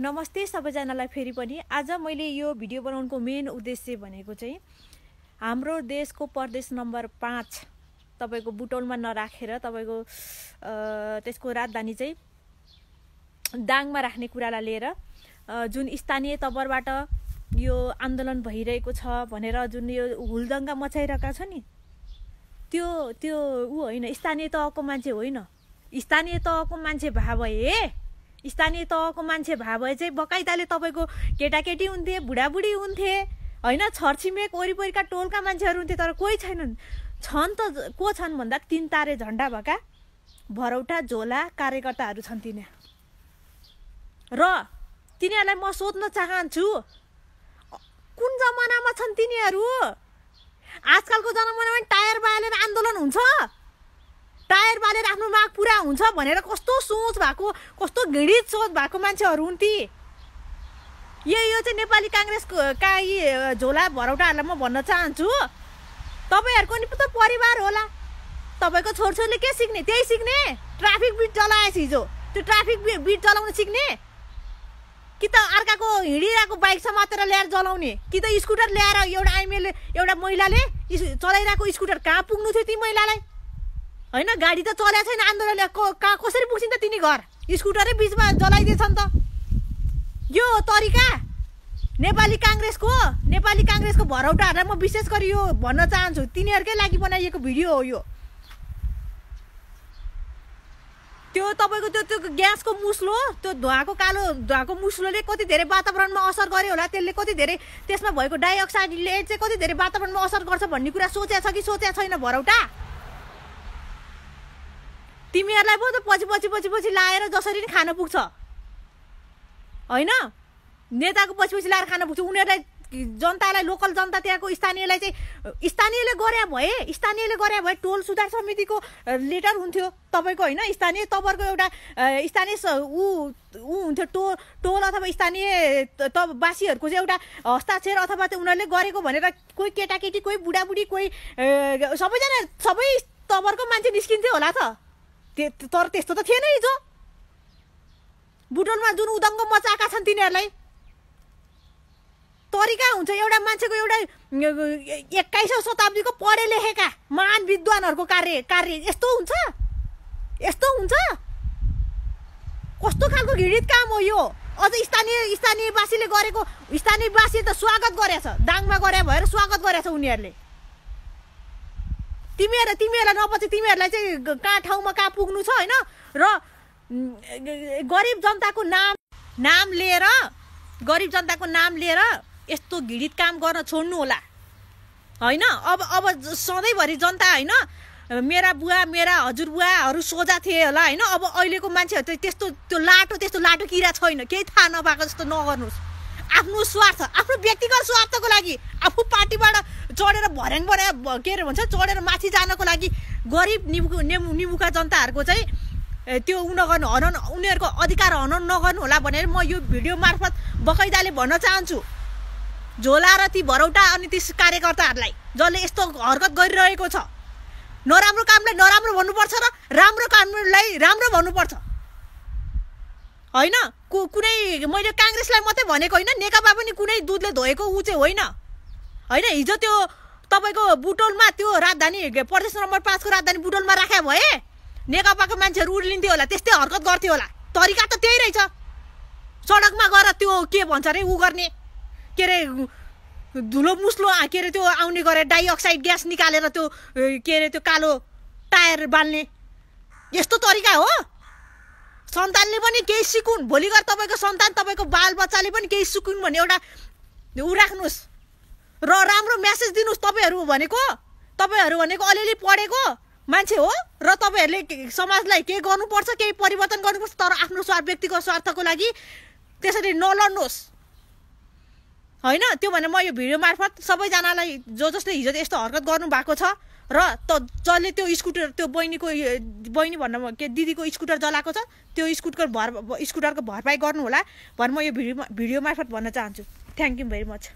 नमस्ते सबैजनालाई फेरि पनि आज मैले यो भिडियो बनाउनको मेन उद्देश्य भनेको चाहिँ हाम्रो देशको प्रदेश नम्बर 5 तपाईको बुटोलमा नराखेर तपाईको त्यसको राजधानी चाहिँ दाङमा राख्ने कुरालाई लिएर जुन स्थानीय तवरबाट यो आन्दोलन भइरहेको छ भनेर जुन यो हुलदंगा मचाइरहेका छ नि त्यो उ हैन स्थानीय तहको मान्छे होइन स्थानीय तहको मान्छे भाबए स्थानीय तहको मान्छे भाबे चाहिँ बकाइदाले तपाईको केटाकेटी हुन्थे बुढाबुढी हुन्थे हैन छर्छिमेक ओरीपरिका टोलका मान्छेहरु हुन्थे तर कोही छैनन् छन् त को छन् भन्दा तीन तारे झण्डा भका भरौटा झोला कार्यकर्ताहरु छन् तिनी र तिनीहरुलाई म सोध्न चाहन्छु कुन जमानामा छन् तिनीहरु आजकलको जमानामा टायर बालेर आन्दोलन हुन्छ टायर बालेर आफ्नो माग पूरा हुन्छ भनेर कस्तो सोच भएको कस्तो घृणित सोच भएको मान्छेहरु हुन्थी यो चाहिँ नेपाली कांग्रेसको काई झोला भरौटाहरुलाई म भन्न चाहन्छु तपाईहरुको नि त परिवार होला तपाईको छोरछोरीले के सिक्ने त्यही सिक्ने ट्राफिक बिट जलाएछ हिजो त्यो ट्राफिक बिट जलाउन सिक्ने कि त अर्काको हिडिराको बाइक समातेर ल्याएर जलाउने कि त स्कुटर ल्याएर एउटा आइमेले एउटा महिलाले चलाइराको स्कुटर कहाँ पुग्नु थियो ती महिलालाई हैन गाडी त चल्या छैन आन्दोलनले का कसरी पुग्छिन् त तिनी घर स्कुटरै बीचमा जलाइदिएछन् त यो तरिका नेपाली कांग्रेसको भरौटाहरुलाई म विशेष गरी यो भन्न चाहन्छु तिनीहरुकै लागि बनाइएको भिडियो हो यो त्यो तपाईको त्यो ग्यासको मुस्लो त्यो धुवाको कालो धुवाको मुस्लोले कति धेरै वातावरणमा असर गर्यो होला त्यसले कति धेरै त्यसमा भएको डाइअक्साइडले चाहिँ कति धेरै वातावरणमा असर गर्छ भन्ने कुरा सोचेछ कि सोचेछ छैन भरौटा तिमीहरुलाई पो त पछि लाएर जसरी नि खान पुग्छ हैन नेताको पछि लाएर खान पुग्छ उनीहरुलाई जनतालाई लोकल जनता त्यहाँको स्थानीयलाई चाहिँ स्थानीयले गरे भए टोल सुधार समितिको लेटर हुन्थ्यो तपाईको हैन स्थानीय तवरको एउटा स्थानीय उ हुन्थ्यो टोल अथवा स्थानीय तववासीहरुको चाहिँ एउटा हस्ताक्षर अथवा त्यो उनीहरुले गरेको भनेर कोही केटाकेटी कोही बुढाबुढी कोही सबैजना सबै तवरको मान्छे निस्किन्थे होला त तर त्यस्तो त थिएन हिजो बुटोलमा जुन उदङ्ग मचाएका छन् तिनीहरुलाई तरिका हुन्छ एउटा मान्छेको एउटा 21औं शताब्दीको पढे लेखेका महान विद्वानहरुको कार्य यस्तो हुन्छ कस्तो खालको घृणित काम हो यो अझ स्थानीयवासीले गरेको स्थानीयवासीले त स्वागत गरेछ दाङमा गरे भएर स्वागत गरेछ उनीहरुले तिमीहरुलाई नपछि तिमीहरुलाई चाहिँ कहाँ ठाउँमा कहाँ पुग्नु छ हैन र गरिब जनताको नाम लिएर यस्तो घृणित काम गर्न छोड्नु होला हैन अब सधैँभरि जनता हैन मेरा बुवा मेरा हजुरबुवाहरु सोझा थिए होला हैन अब अहिलेको मान्छेहरु त्यस्तो त्यो लाटो किरा छैन केही थाहा नपाएको जस्तो नगर्नुस् आफ्नो स्वार्थ आफ्नो व्यक्तिगत स्वार्थको लागि आफू पार्टीबाट चढेर भर्याङ बनाएर के भन्छ चढेर माथि जानको लागि गरिब निमुखा जनताहरुको चाहिँ त्यो नगर्नु हनन उनीहरुको अधिकार हनन नगर्नु होला भनेर म यो भिडियो मार्फत बकाइदाले भन्न चाहन्छु झोला र ती भरौटा अनि ती कार्यकर्ताहरुलाई जसले यस्तो हरकत गरिरहेको छ नराम्रो कामलाई नराम्रो भन्नुपर्छ र राम्रो कामलाई राम्रो भन्नुपर्छ हैन कुनै मैले कांग्रेसलाई मात्रै भनेको हैन नेकपा पनि कुनै दूधले धोएको उ चाहिँ हैन हिजो त्यो तपाईको बुटोलमा त्यो राजधानी प्रदेश नम्बर 5 को राजधानी बुटोलमा राख्या भए नेकपाको मान्छेहरु उड्लिन्थ्यो होला त्यस्तै हरकत गर्थ्यो होला तरिका त त्यही रहेछ सडकमा गएर त्यो के भन्छ रे उ गर्ने के रे धुलो मुस्लो के रे त्यो आउने गरे डाइअक्साइड ग्यास निकालेर त्यो के रे त्यो कालो टायर बाल्ने यस्तो तरिका हो सन्तानले पनि केही सिकुन भोलि गएर तपाईको सन्तान तपाईको बालबच्चाले पनि केही सिकुन भन्ने एउटा उ राख्नुस् र राम्रो मेसेज दिनुस् तपाईहरु भनेको अलिअलि पढेको मान्छे हो र तपाईहरुले समाजलाई के गर्नुपर्छ केही परिवर्तन गर्नुपर्छ तर आफ्नो व्यक्तिगत स्वार्थको लागि त्यसरी नलड्नुस् हैन त्यो भने म यो भिडियो मार्फत सबैजनालाई जसले हिजो यस्तो हरकत गर्नु भएको छ र जसले त्यो स्कुटर त्यो बहिनी भन्नु के दिदीको स्कुटर जलाएको छ त्यो स्कुटरको भरपाई गर्नु होला भनेर म यो भिडियो मार्फत भन्न चाहन्छु थ्यांक यू भेरी मच।